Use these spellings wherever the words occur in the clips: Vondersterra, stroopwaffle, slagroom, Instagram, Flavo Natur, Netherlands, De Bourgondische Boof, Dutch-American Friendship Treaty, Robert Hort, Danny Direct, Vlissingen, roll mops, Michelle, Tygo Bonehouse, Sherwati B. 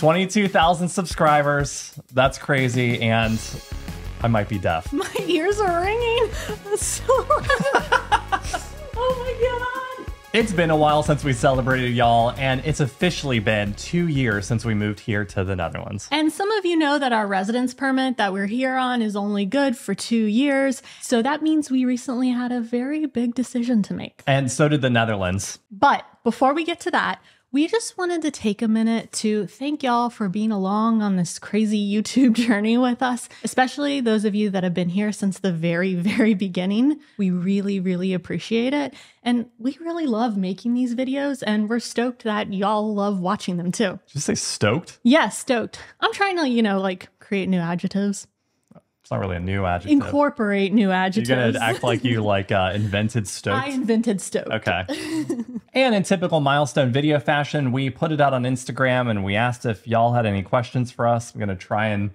22,000 subscribers. That's crazy, and I might be deaf. My ears are ringing. That's so loud. Oh my god. It's been a while since we celebrated, y'all, and it's officially been 2 years since we moved here to the Netherlands. And some of you know that our residence permit that we're here on is only good for 2 years. So that means we recently had a very big decision to make. And so did the Netherlands. But before we get to that, we just wanted to take a minute to thank y'all for being along on this crazy YouTube journey with us, especially those of you that have been here since the very, very beginning. We really, really appreciate it. And we really love making these videos, and we're stoked that y'all love watching them too. Did you say stoked? Yeah, stoked. I'm trying to, you know, like create new adjectives. It's not really a new adjective. Incorporate new adjectives. You're going to act like you invented stoked? I invented stoked. Okay. And in typical milestone video fashion, we put it out on Instagram and we asked if y'all had any questions for us. I'm going to try and...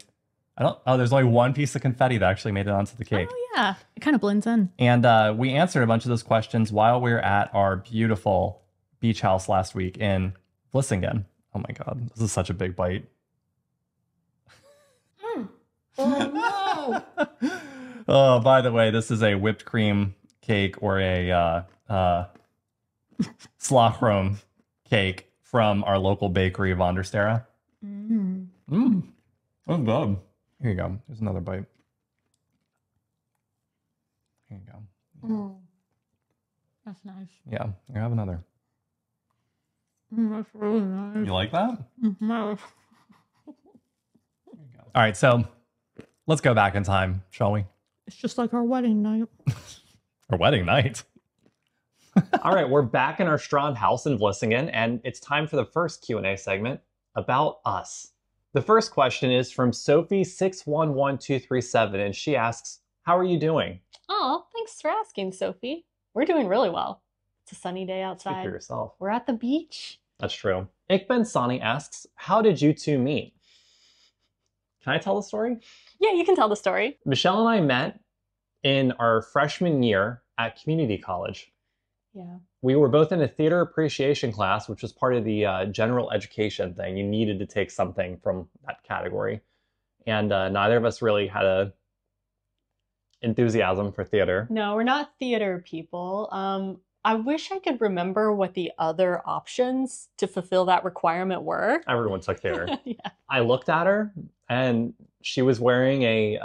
there's only one piece of confetti that actually made it onto the cake. Oh, yeah. It kind of blends in. And we answered a bunch of those questions while we were at our beautiful beach house last week in Vlissingen. Oh, my God. This is such a big bite. Oh, no. Oh, by the way, this is a whipped cream cake or a slagroom cake from our local bakery of Vondersterra. Mm. Mm. Oh, God. Here you go. Here's another bite. Here you go. Mm. That's nice. Yeah. Here, have another. That's really nice. You like that? No. All right, so... let's go back in time, shall we? It's just like our wedding night. Our wedding night? All right, we're back in our Strand house in Vlissingen, and it's time for the first Q&A segment about us. The first question is from Sophie611237, and she asks, how are you doing? Oh, thanks for asking, Sophie. We're doing really well. It's a sunny day outside. Speak for yourself. We're at the beach. That's true. Ik Ben Sani asks, how did you two meet? Can I tell the story? Yeah, you can tell the story. Michelle and I met in our freshman year at community college. Yeah. We were both in a theater appreciation class, which was part of the general education thing. You needed to take something from that category. And neither of us really had an enthusiasm for theater. No, we're not theater people. I wish I could remember what the other options to fulfill that requirement were. Everyone took theater. Yeah. I looked at her and she was wearing a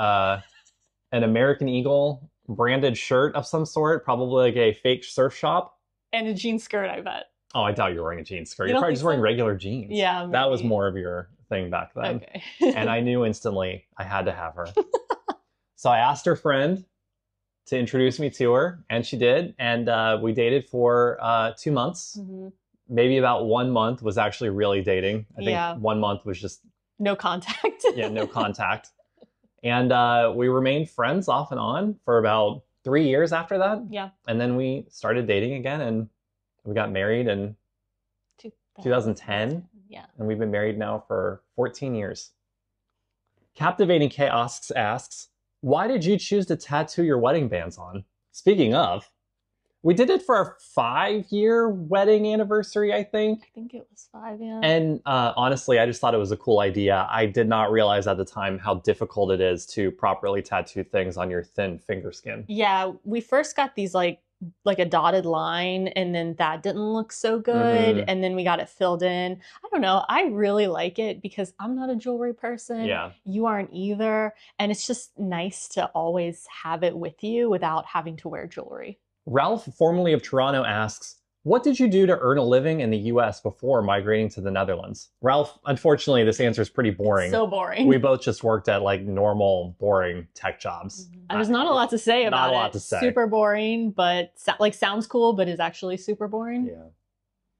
an American Eagle branded shirt of some sort, probably like a fake surf shop. And a jean skirt, I bet. Oh, I doubt you were wearing a jean skirt. You're probably just wearing regular jeans. Yeah. Maybe. That was more of your thing back then. Okay. And I knew instantly I had to have her. So I asked her friend to introduce me to her, and she did, and we dated for 2 months. Mm-hmm. Maybe about 1 month was actually really dating. I think 1 month was just... no contact. Yeah, no contact. And we remained friends off and on for about 3 years after that. Yeah. And then we started dating again, and we got married in 2010. Yeah. And we've been married now for 14 years. Captivating Chaos asks, why did you choose to tattoo your wedding bands on? Speaking of, we did it for our 5-year wedding anniversary, I think. I think it was 5, yeah. And honestly, I just thought it was a cool idea. I did not realize at the time how difficult it is to properly tattoo things on your thin finger skin. Yeah, we first got these like a dotted line, and then that didn't look so good. Mm-hmm. And then we got it filled in. I don't know. I really like it because I'm not a jewelry person. Yeah. You aren't either. And it's just nice to always have it with you without having to wear jewelry. Ralph, formerly of Toronto, asks, what did you do to earn a living in the U.S. before migrating to the Netherlands? Ralph, unfortunately, this answer is pretty boring. So boring. We both just worked at like normal, boring tech jobs. Mm-hmm. There's not a lot to say about it. Not a lot to say. Super boring, but like sounds cool, but is actually super boring. Yeah.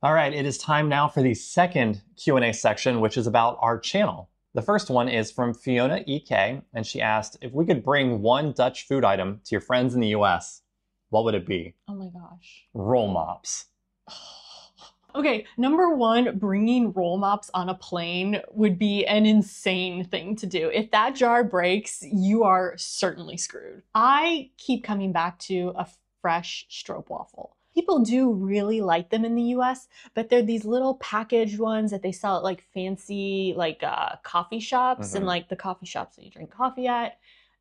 All right, it is time now for the second Q&A section, which is about our channel. The first one is from Fiona EK, and she asked, if we could bring one Dutch food item to your friends in the U.S., what would it be? Oh my gosh. Roll mops. Okay, number one, bringing roll mops on a plane would be an insane thing to do. If that jar breaks, you are certainly screwed. I keep coming back to a fresh stroopwaffle. People do really like them in the US, but they're these little packaged ones that they sell at like fancy like coffee shops and like the coffee shops that you drink coffee at.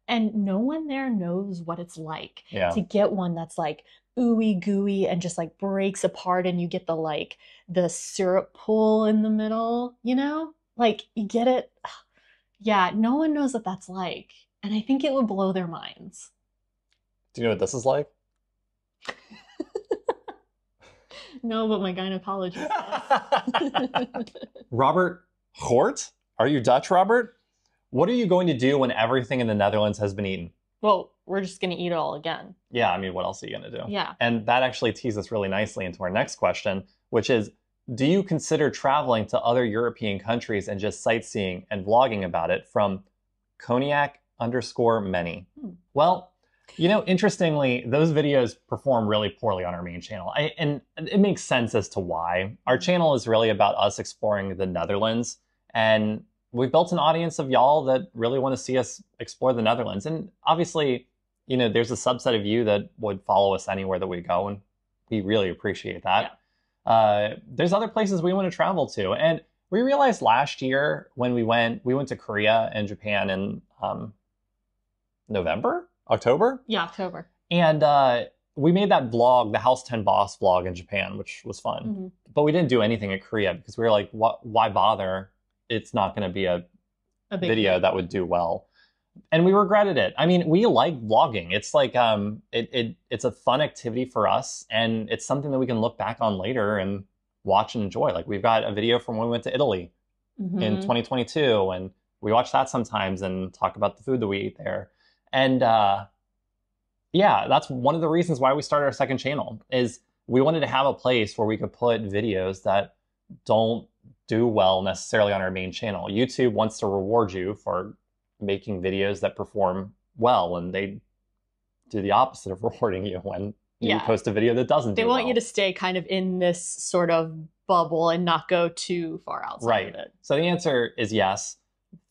And no one there knows what it's like to get one that's like ooey gooey and just like breaks apart and you get the like the syrup pool in the middle, you know? Like you get it. Yeah, no one knows what that's like. And I think it would blow their minds. Do you know what this is like? No, but my gynecologist does. Robert Hort? Are you Dutch, Robert? What are you going to do when everything in the Netherlands has been eaten? Well, we're just going to eat it all again. Yeah, I mean, what else are you going to do? Yeah. And that actually teases us really nicely into our next question, which is, do you consider traveling to other European countries and just sightseeing and vlogging about it? From Cognac_many? Well, you know, interestingly, those videos perform really poorly on our main channel. And it makes sense as to why. Our channel is really about us exploring the Netherlands. And we've built an audience of y'all that really want to see us explore the Netherlands. And obviously, you know, there's a subset of you that would follow us anywhere that we go. And we really appreciate that. Yeah. There's other places we want to travel to. And we realized last year when we went to Korea and Japan in October? Yeah, October. And we made that vlog, the House 10 Boss vlog in Japan, which was fun. But we didn't do anything at Korea because we were like, what, why bother? It's not going to be a video that would do well. And we regretted it. I mean, we like vlogging. It's like, it's a fun activity for us. And it's something that we can look back on later and watch and enjoy. Like we've got a video from when we went to Italy in 2022. And we watch that sometimes and talk about the food that we eat there. And yeah, that's one of the reasons why we started our second channel, is we wanted to have a place where we could put videos that don't do well necessarily on our main channel. YouTube wants to reward you for making videos that perform well, and they do the opposite of rewarding you when you post a video that doesn't do well. They want you to stay kind of in this sort of bubble and not go too far outside of it. So the answer is yes.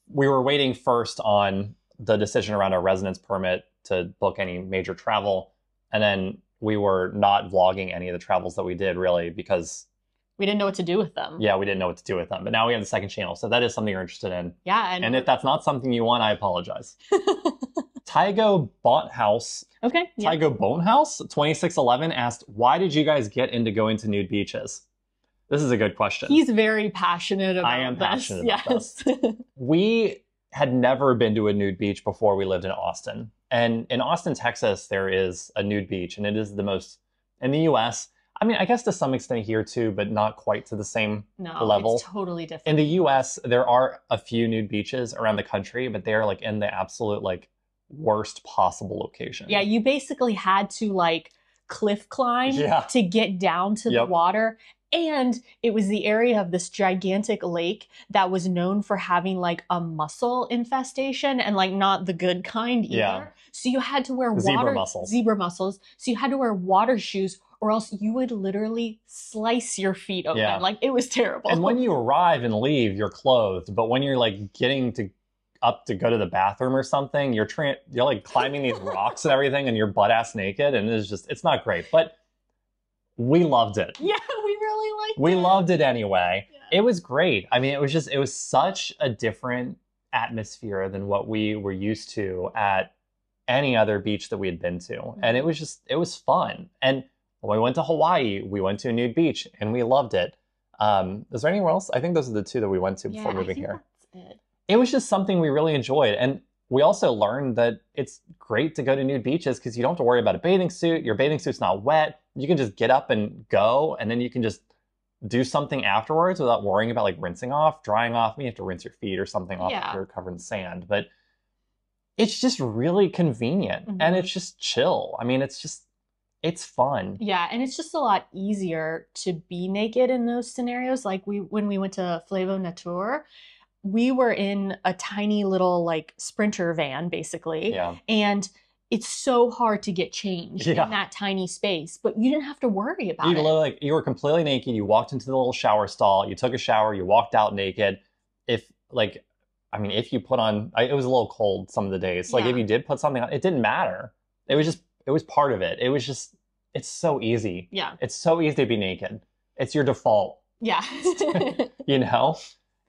We were waiting first on the decision around our residence permit to book any major travel. And then we were not vlogging any of the travels that we did, really, because we didn't know what to do with them. Yeah, we didn't know what to do with them. But now we have the second channel. So that is something you're interested in. Yeah. And if that's not something you want, I apologize. Tygo Bonehouse. Okay. Yeah. Tygo Bonehouse 2611 asked, why did you guys get into going to nude beaches? This is a good question. He's very passionate about this. I am passionate about this. We had never been to a nude beach before we lived in Austin. And in Austin, Texas, there is a nude beach, and it is the most, in the US, I mean, I guess to some extent here too, but not quite to the same level. It's totally different. In the US, there are a few nude beaches around the country, but they're like in the absolute like worst possible location. Yeah, you basically had to like cliff climb to get down to the water. And it was the area of this gigantic lake that was known for having like a mussel infestation, and like not the good kind either. So you had to wear zebra mussels. So you had to wear water shoes, or else you would literally slice your feet open. Like it was terrible. And when you arrive and leave, you're clothed. But when you're like getting to up to go to the bathroom or something, you're like climbing these rocks and everything, and you're butt ass naked, and it's just, it's not great. But we loved it. Yeah. We loved it anyway. It was great. I mean, it was such a different atmosphere than what we were used to at any other beach that we had been to. And it was just, it was fun. And when we went to Hawaii, we went to a nude beach and we loved it. Is there anywhere else? I think those are the two that we went to before moving here. It was just something we really enjoyed. And we also learned that it's great to go to nude beaches because you don't have to worry about a bathing suit. Your bathing suit's not wet. You can just get up and go, and then you can just do something afterwards without worrying about like rinsing off, drying off. You have to rinse your feet or something off if you're covered in sand. But it's just really convenient and it's just chill. I mean, it's just, it's fun. Yeah, and it's just a lot easier to be naked in those scenarios. Like when we went to Flavo Natur, we were in a tiny little like Sprinter van basically. And it's so hard to get changed in that tiny space, but you didn't have to worry about it. Like, you were completely naked. You walked into the little shower stall. You took a shower. You walked out naked. If, like, I mean, if you put on, it was a little cold some of the days. So, like, if you did put something on, it didn't matter. It was just, it was part of it. It was just, It's so easy. Yeah. It's so easy to be naked. It's your default. Yeah. You know?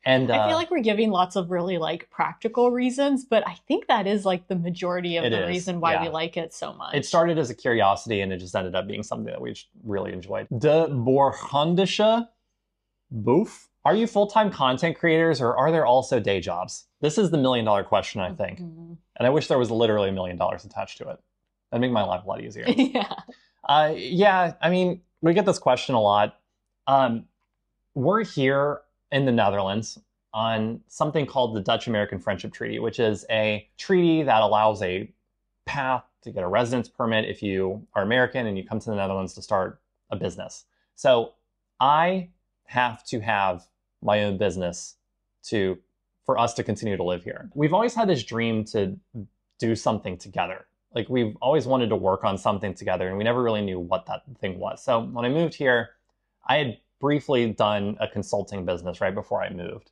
And I feel like we're giving lots of really like practical reasons, but I think that is like the majority of the reason why we like it so much. It started as a curiosity and it just ended up being something that we really enjoyed. De Bourgondische Boof. Are you full-time content creators or are there also day jobs? This is the million-dollar question, I think. Mm-hmm. And I wish there was literally $1 million attached to it. That'd make my life a lot easier. Yeah. Yeah, I mean, we get this question a lot. We're here in the Netherlands on something called the Dutch-American Friendship Treaty, which is a treaty that allows a path to get a residence permit if you are American and you come to the Netherlands to start a business. So I have to have my own business for us to continue to live here. We've always had this dream to do something together. Like, we've always wanted to work on something together, and we never really knew what that thing was. So when I moved here, I had briefly done a consulting business right before I moved,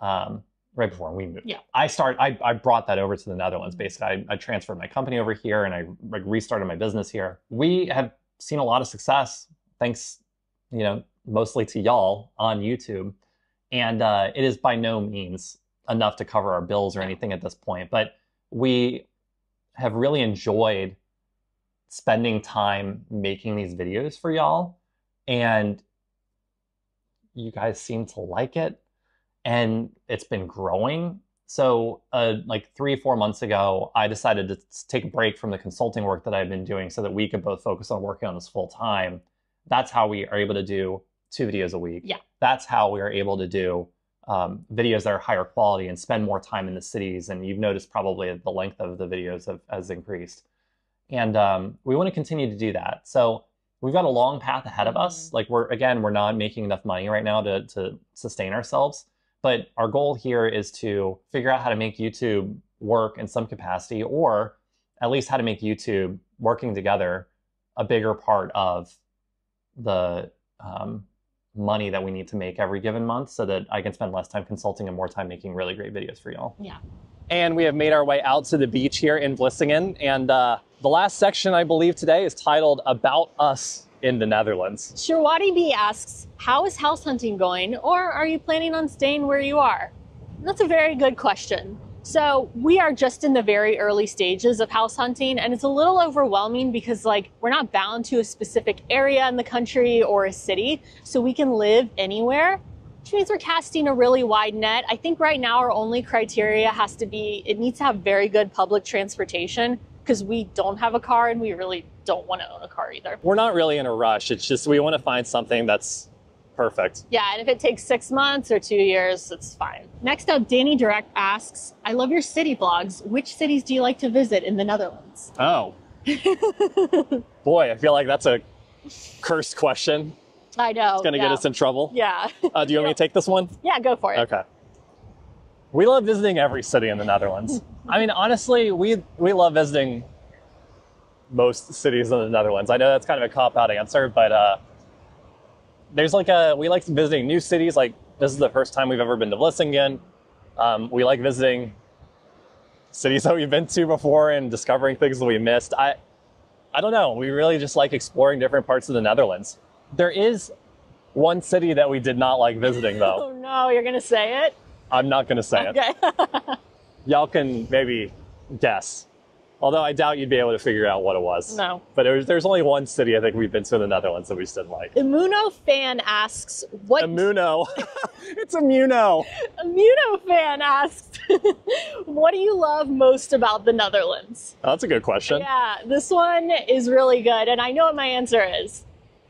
right before we moved. Yeah. I brought that over to the Netherlands, basically. I transferred my company over here, and I restarted my business here. We have seen a lot of success, thanks, you know, mostly to y'all on YouTube. And it is by no means enough to cover our bills or anything at this point, but we have really enjoyed spending time making these videos for y'all, and you guys seem to like it, and it's been growing. So like 3 or 4 months ago, I decided to take a break from the consulting work that I've been doing so that we could both focus on working on this full time. That's how we are able to do 2 videos a week. Yeah. That's how we are able to do videos that are higher quality and spend more time in the cities. And you've noticed probably the length of the videos has increased. And we want to continue to do that. So we've got a long path ahead of us. Like, we're not making enough money right now to sustain ourselves. But our goal here is to figure out how to make YouTube work in some capacity, or at least how to make YouTube working together a bigger part of the money that we need to make every given month, so that I can spend less time consulting and more time making really great videos for y'all. Yeah. And we have made our way out to the beach here in Vlissingen. And the last section, I believe, today is titled About Us in the Netherlands. Sherwati B asks, how is house hunting going, or are you planning on staying where you are? That's a very good question. So we are just in the very early stages of house hunting, and it's a little overwhelming because, like, we're not bound to a specific area in the country or a city, so we can live anywhere, which means we're casting a really wide net. I think right now our only criteria has to be, it needs to have very good public transportation, because we don't have a car and we really don't want to own a car either. We're not really in a rush. It's just, we want to find something that's perfect. Yeah, and if it takes 6 months or 2 years, it's fine. Next up, Danny Direct asks, I love your city vlogs. Which cities do you like to visit in the Netherlands? Oh. Boy, I feel like that's a cursed question. I know. It's going to get us in trouble. Yeah. Do you want me to take this one? Yeah, go for it. Okay. We love visiting every city in the Netherlands. I mean, honestly, we love visiting most cities in the Netherlands. I know that's kind of a cop-out answer, but there's like we like visiting new cities. Like, this is the first time we've ever been to Vlissingen. We like visiting cities that we've been to before and discovering things that we missed. I don't know. We really just like exploring different parts of the Netherlands. There is one city that we did not like visiting, though. Oh no, you're going to say it? I'm not going to say it. Y'all can maybe guess. Although I doubt you'd be able to figure out what it was. No. But there's only one city I think we've been to in the Netherlands that we just didn't like. Immuno Fan asks, what... Immuno. It's Immuno. Immuno Fan asks, what do you love most about the Netherlands? Oh, that's a good question. Yeah, this one is really good. And I know what my answer is.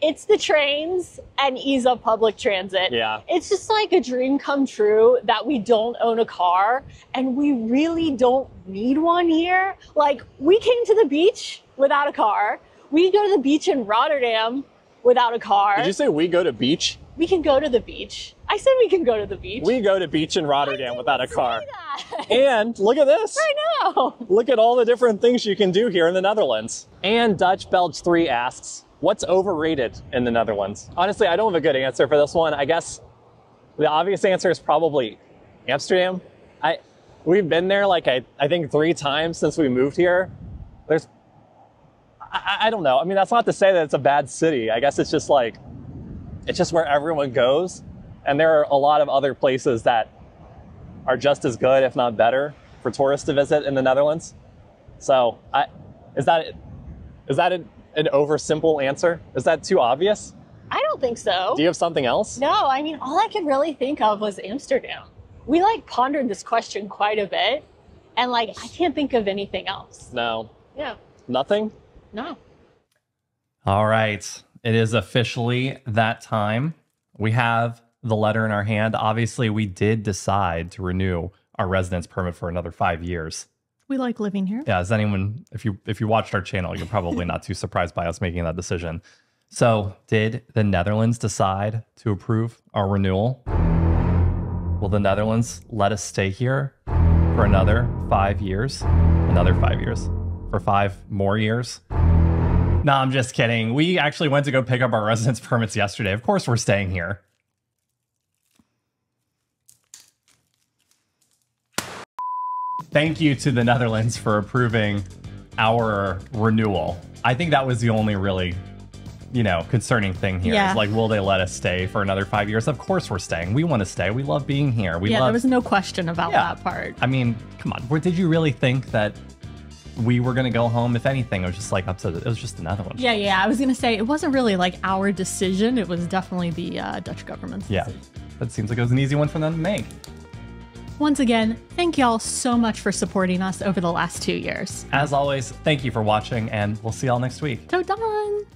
It's the trains and ease of public transit. Yeah. It's just like a dream come true that we don't own a car and we really don't need one here. Like, we came to the beach without a car. We go to the beach in Rotterdam without a car. Did you say we go to beach? We can go to the beach. I said we can go to the beach. We go to beach in Rotterdam without a car. That. And look at this. I know. Look at all the different things you can do here in the Netherlands. And Dutch Belge 3 asks, what's overrated in the Netherlands? Honestly, I don't have a good answer for this one. I guess the obvious answer is probably Amsterdam. We've been there, like, I think 3 times since we moved here. I don't know. I mean, that's not to say that it's a bad city. I guess it's just like, it's just where everyone goes. And there are a lot of other places that are just as good, if not better, for tourists to visit in the Netherlands. So is that an oversimple answer? Is that too obvious? I don't think so. Do you have something else? No, I mean, all I could really think of was Amsterdam. We like pondered this question quite a bit, and like, I can't think of anything else. No. Yeah. Nothing? No. All right. It is officially that time. We have the letter in our hand. Obviously, we did decide to renew our residence permit for another 5 years. We like living here. Yeah, as anyone, if you watched our channel, you're probably not too surprised by us making that decision. So, did the Netherlands decide to approve our renewal? Will the Netherlands let us stay here for another 5 years? Another 5 years? For 5 more years? No, I'm just kidding. We actually went to go pick up our residence permits yesterday. Of course we're staying here. Thank you to the Netherlands for approving our renewal. I think that was the only really, you know, concerning thing here. Yeah. Is like, will they let us stay for another 5 years? Of course we're staying. We want to stay. We love being here. We love... there was no question about that part. I mean, come on. Did you really think that we were going to go home? If anything, it was just like it was just another one. Yeah, yeah. I was going to say it wasn't really like our decision. It was definitely the Dutch government's decision. Yeah, that seems like it was an easy one for them to make. Once again, thank y'all so much for supporting us over the last 2 years. As always, thank you for watching, and we'll see y'all next week. Tot dan!